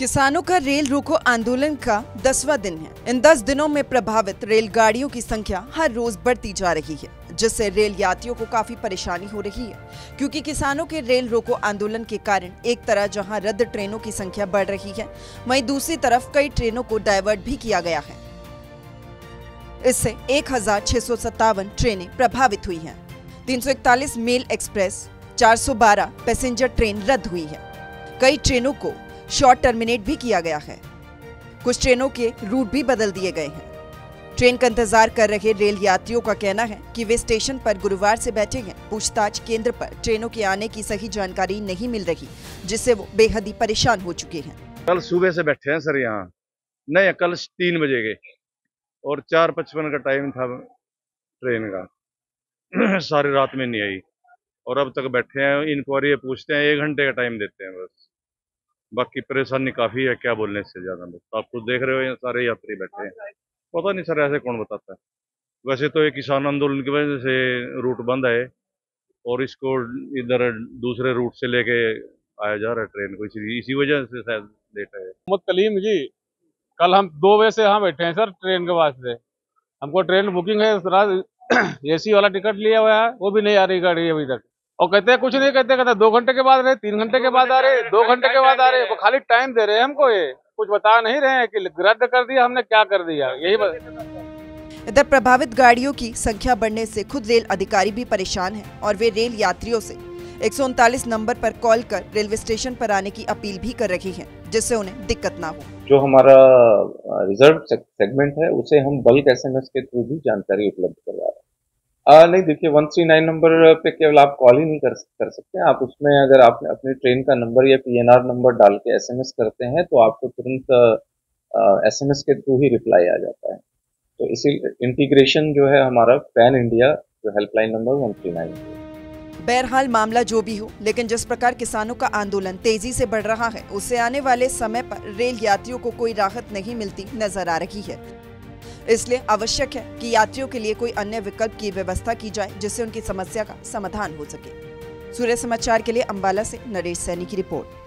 किसानों का रेल रोको आंदोलन का 10वां दिन है। इन 10 दिनों में प्रभावित रेलगाड़ियों की संख्या हर रोज बढ़ती जा रही है, जिससे रेल यात्रियों को काफी परेशानी हो रही है, क्योंकि किसानों के रेल रोको आंदोलन के कारण एक तरह जहां रद्द ट्रेनों की संख्या बढ़ रही है, वहीं दूसरी तरफ कई ट्रेनों को डाइवर्ट भी किया गया है। इससे 1657 ट्रेनें प्रभावित हुई है। 341 मेल एक्सप्रेस, 412 पैसेंजर ट्रेन रद्द हुई है। कई ट्रेनों को शॉर्ट टर्मिनेट भी किया गया है। कुछ ट्रेनों के रूट भी बदल दिए गए हैं। ट्रेन का इंतजार कर रहे रेल यात्रियों का कहना है कि वे स्टेशन पर गुरुवार से बैठे हैं। पूछताछ केंद्र पर ट्रेनों के आने की सही जानकारी नहीं मिल रही, जिससे वो बेहद ही परेशान हो चुके हैं। कल सुबह से बैठे हैं सर यहाँ, नहीं कल 3 बजे गए और 4:55 का टाइम था ट्रेन का, सारी रात में नहीं आई और अब तक बैठे हैं। इंक्वायरी पूछते हैं, 1 घंटे का टाइम देते हैं बस। बाकी परेशानी काफ़ी है, क्या बोलने से ज़्यादा। आप खुद देख रहे हो, सारे यात्री बैठे हैं। पता नहीं सर ऐसे कौन बताता है। वैसे तो ये किसान आंदोलन की वजह से रूट बंद है और इसको इधर दूसरे रूट से लेके आया जा रहा है ट्रेन को, इसी वजह से शायद लेट है। मोहम्मद कलीम जी, कल हम 2 बजे से यहाँ बैठे हैं सर ट्रेन के वास्ते। हमको ट्रेन बुकिंग है, रात AC वाला टिकट लिया हुआ है, वो भी नहीं आ रही गाड़ी अभी तक। और कहते हैं कुछ नहीं, कहते 2 घंटे के बाद आ रहे, 3 घंटे के बाद आ रहे, 2 घंटे के बाद आ रहे। वो खाली टाइम दे रहे हैं हमको, ये कुछ बता नहीं रहे हैं कि रद्द कर दिया हमने, क्या कर दिया, यही बस। इधर प्रभावित गाड़ियों की संख्या बढ़ने से खुद रेल अधिकारी भी परेशान हैं और वे रेल यात्रियों से 139 नंबर पर कॉल कर रेलवे स्टेशन पर आने की अपील भी कर रही है, जिससे उन्हें दिक्कत ना हो। जो हमारा रिजर्व सेगमेंट है उसे हम बल्क SMS के थ्रू भी जानकारी उपलब्ध करवा रहे हैं। नहीं देखिए, 139 नंबर पे केवल आप कॉल ही नहीं कर सकते। आप उसमें अगर आप अपने ट्रेन का नंबर या PNR नंबर डाल के SMS करते हैं तो आपको तुरंत SMS के थ्रू ही रिप्लाई आ जाता है। तो इसी इंटीग्रेशन जो है हमारा पैन इंडिया जो हेल्पलाइन नंबर 139। बहरहाल मामला जो भी हो, लेकिन जिस प्रकार किसानों का आंदोलन तेजी से बढ़ रहा है, उससे आने वाले समय पर रेल यात्रियों को कोई राहत नहीं मिलती नजर आ रही है। इसलिए आवश्यक है कि यात्रियों के लिए कोई अन्य विकल्प की व्यवस्था की जाए, जिससे उनकी समस्या का समाधान हो सके। सूर्य समाचार के लिए अम्बाला से नरेश सैनी की रिपोर्ट।